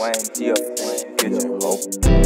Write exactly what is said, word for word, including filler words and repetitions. Wayne, yeah, get your low.